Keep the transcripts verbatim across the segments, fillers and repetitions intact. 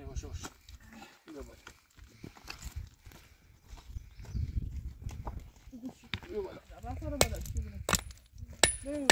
کنه یواش یواش. بیا بالا. بیا بالا. بالا بالا. بیا.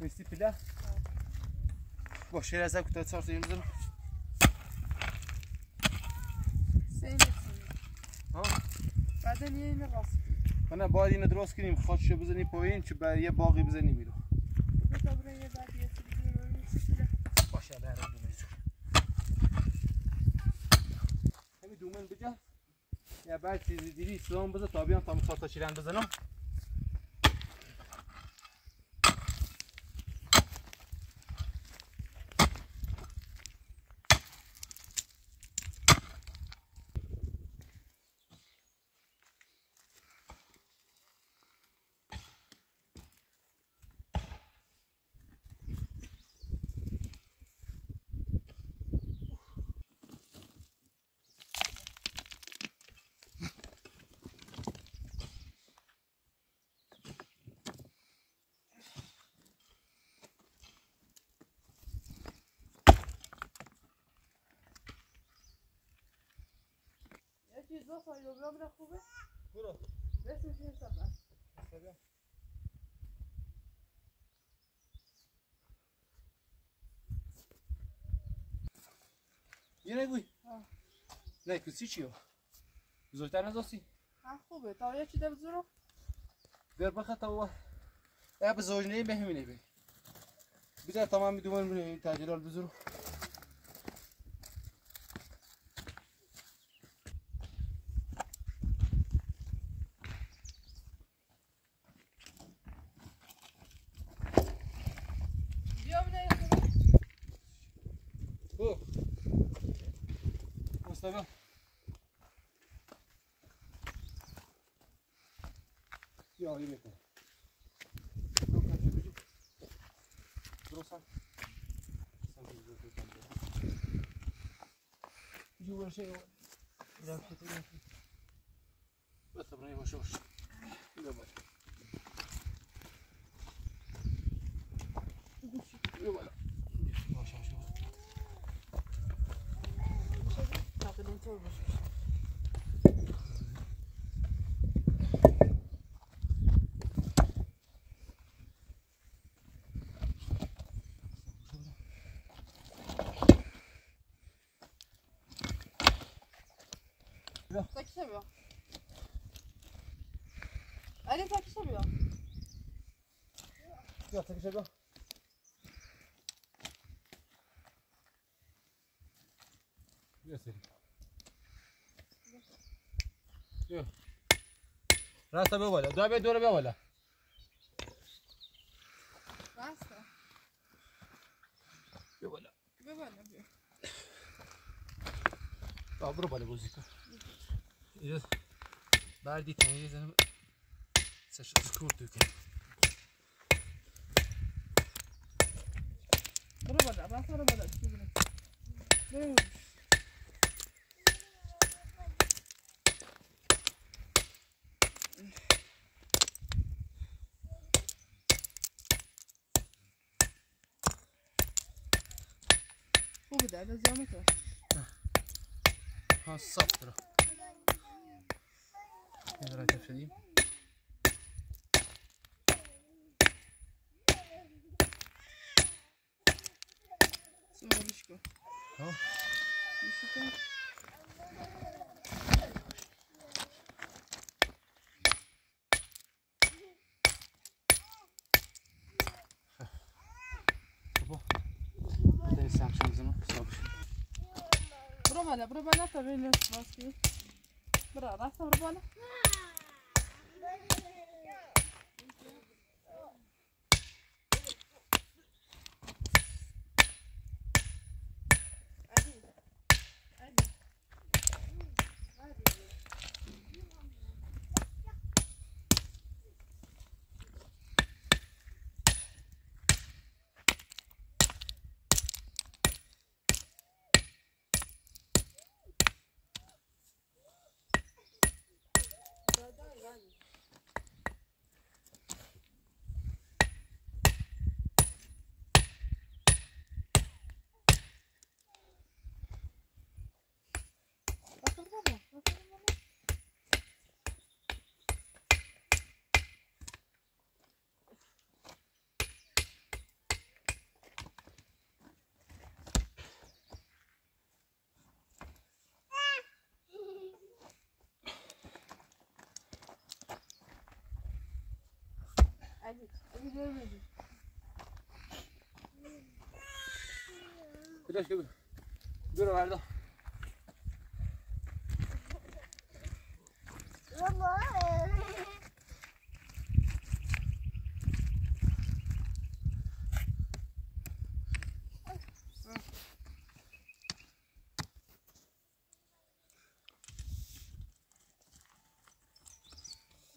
ميستي بلا وشيلها زاك تاع صارت ينزل سيني ها بعدين يني راس انا باید اینو درست کنیم خودشو بزنیم پایین چه بر یه باقی بزنیم اینو باشه بره همین دومن بجا یا بعد چیزی دیری اسلام بزن تا بیان تا مصارتا چیلن بزنم زو فایلو برام خوبه؟ برو. بس میشه سبا. سبا. یره گوی. ها. نه کسی چیو. زوتن ازاسی؟ ها خوبه. تا یه چی دب زرو. در بخه تو. اب زوجنی بهمینه بی. بذار تمام دومن ببینیم تعجیلال بزرو. Mustafa Ya yemek Burası Yuvar şey var Basta buraya boş boş Yuvar Yuvar Çok güzel. Takışamıyor. Ali takışamıyor. Ya takışamıyor. Ya seni. راست بیا بالا، دو به دو رو بیا بالا. بيه ولا لا؟ بيه ولا بيه. أضرب على جوزك. إذا بعدي تاني إذا سأشكر توك. أضرب على بعض أضرب على توك. وبدأ هذا زي ما ها الصفرة نزرع تفشدين اسمعوا بيشكو ها بيشكو بربلا بربلا تبين الصباحي برا راس بربلا ليش كده؟ دور على ده.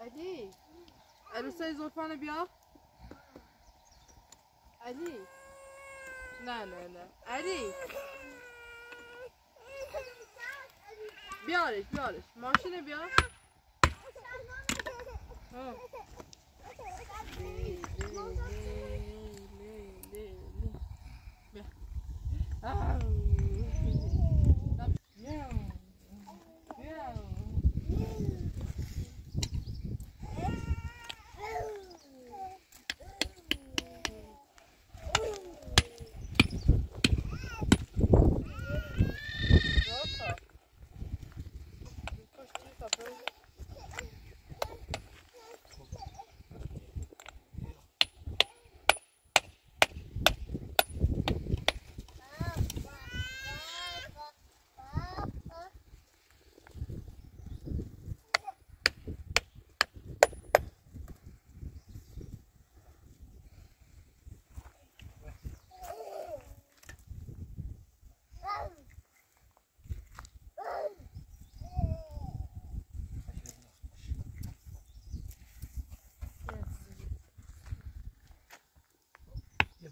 علی عروسه زلفانه بیا علی نه نه نه علی بیارش بیارش ماشینه بیا ها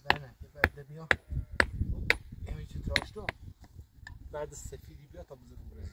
Bene, che bella, devi... E mi ci trovo sto. بعد السفينة بيقطع بزرمبرية.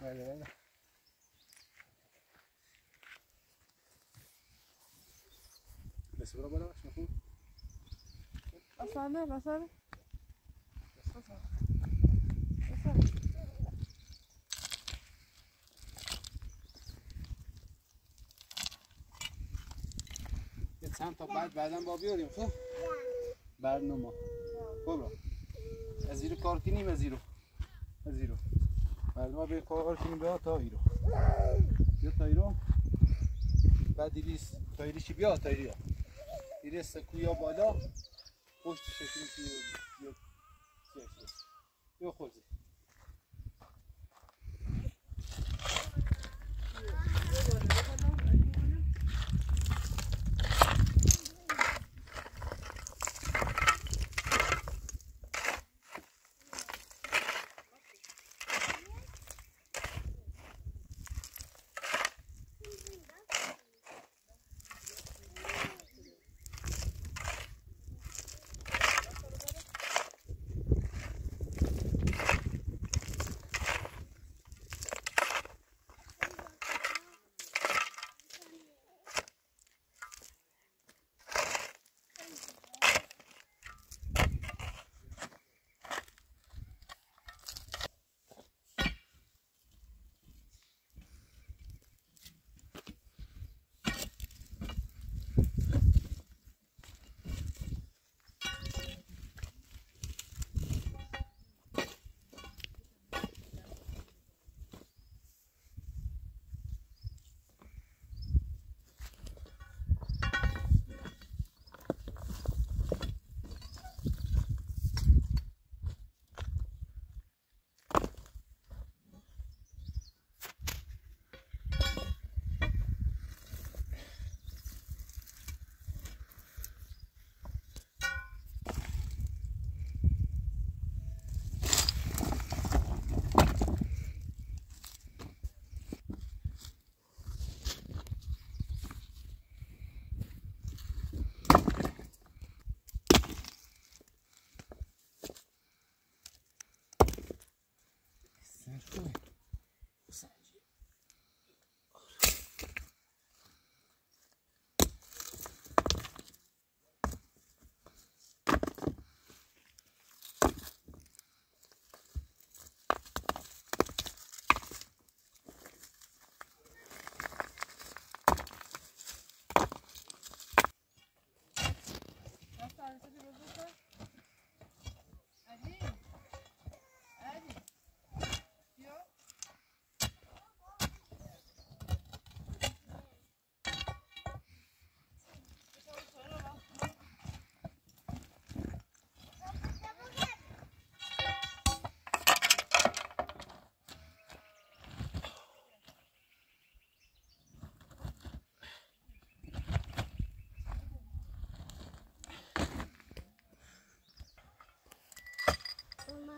Haydi haydi. Mesela bana başla. Aslanım, aslanım. Aslanım. Aslanım. Sen tabi بعدن با بیاریم خب؟ برنامه. برو. از زیر کار کنیم از زیرو. از زیرو. ما به کار کنیم بیا تایری رو بیا تایری رو بعد ایریس تایری چی بیا تایری رو ایریس سکویا بالا پشت شکلی که بیا بیا خوزی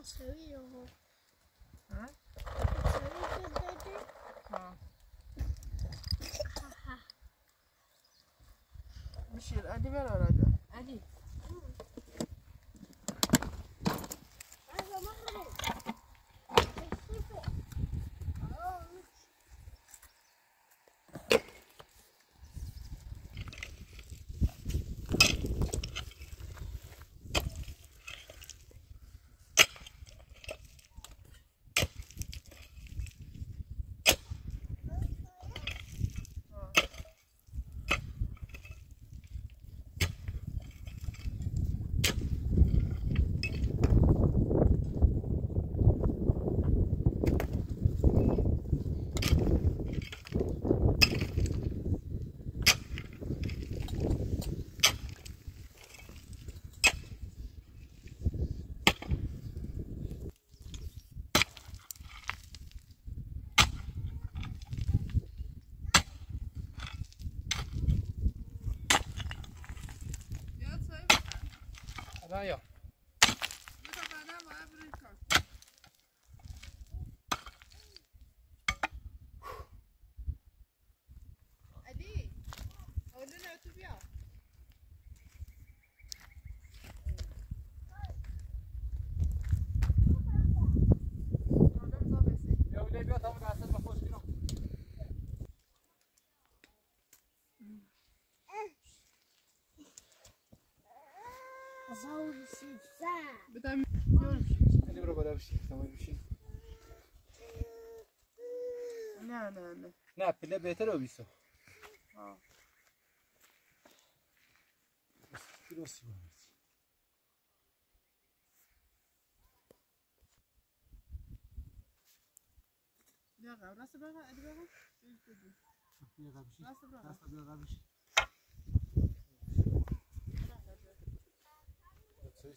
سوی رو ها سوی دادی ها میشه ادی برادر ادی لا يا بدم خیلی برو بالا بشی سمای بشی نه نه نه نه پله بهتره بیسو ها کیروسی نه راست بگو ادی بگو نه قبشی راست بگو قبشی سوی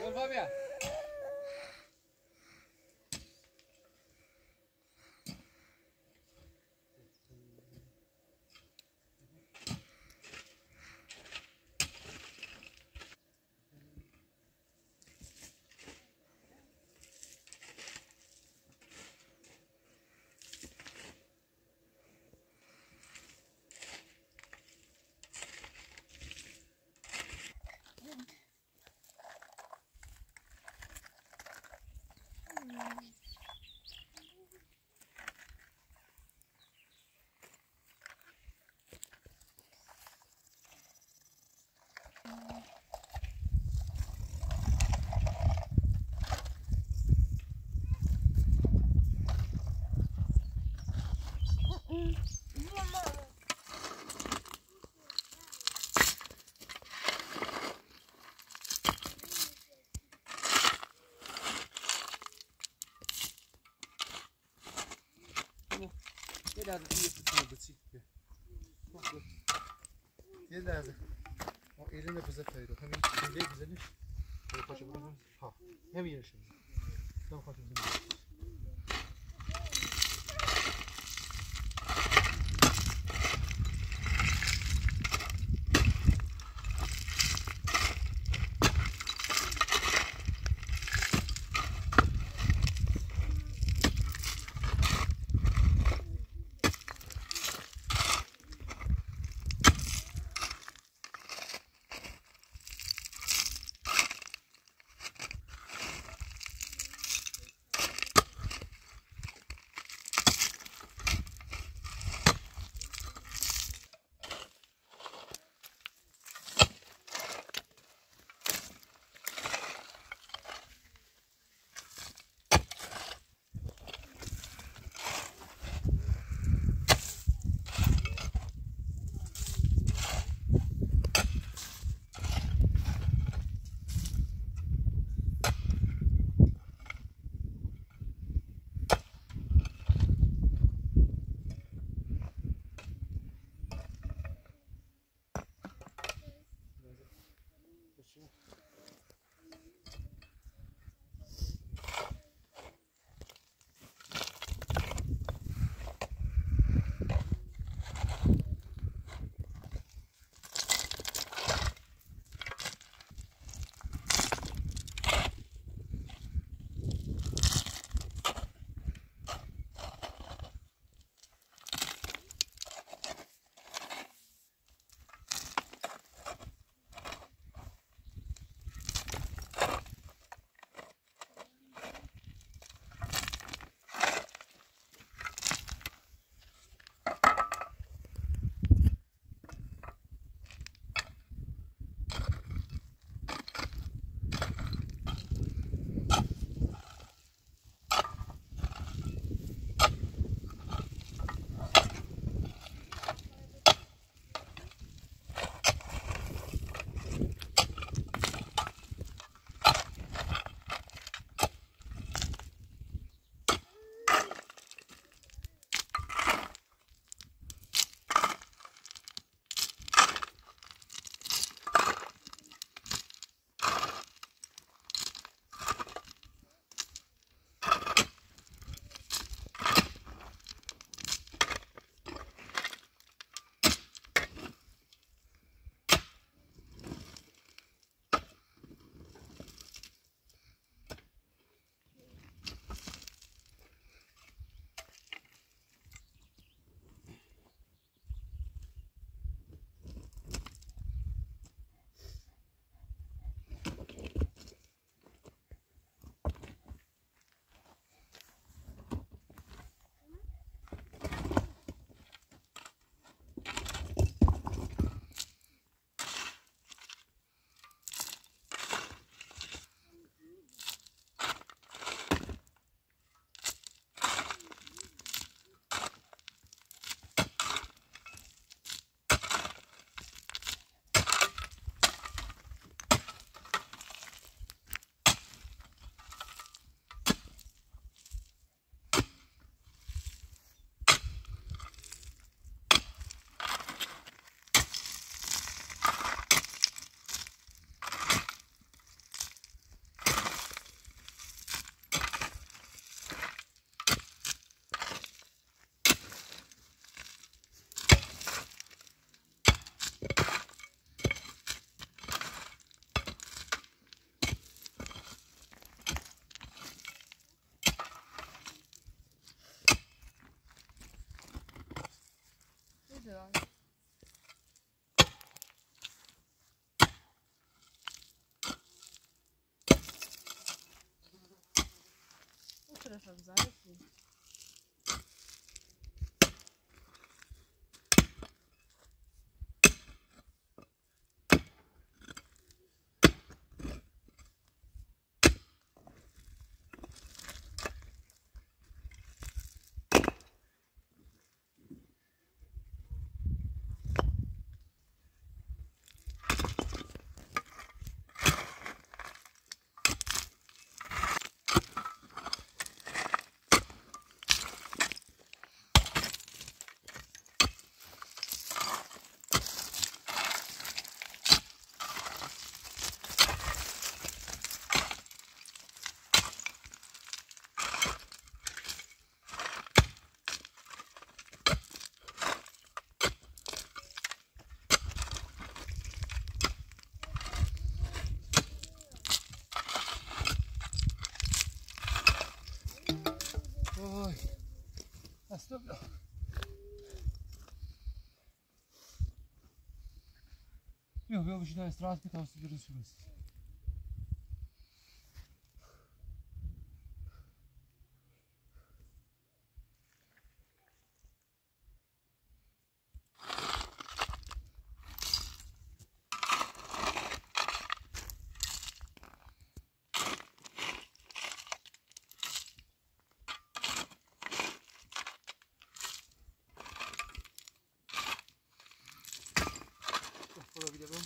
زلفا بیا لازم بسیج به. یه لازم. و این نبوده فایده. همین این دیگه نیست. پاشو برو. ها. همین شد. دم خاطر زنی. Yeah. What should I have still going. Yok, bir obişine strastik havası görüşürüz. Olabilirim.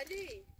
Ali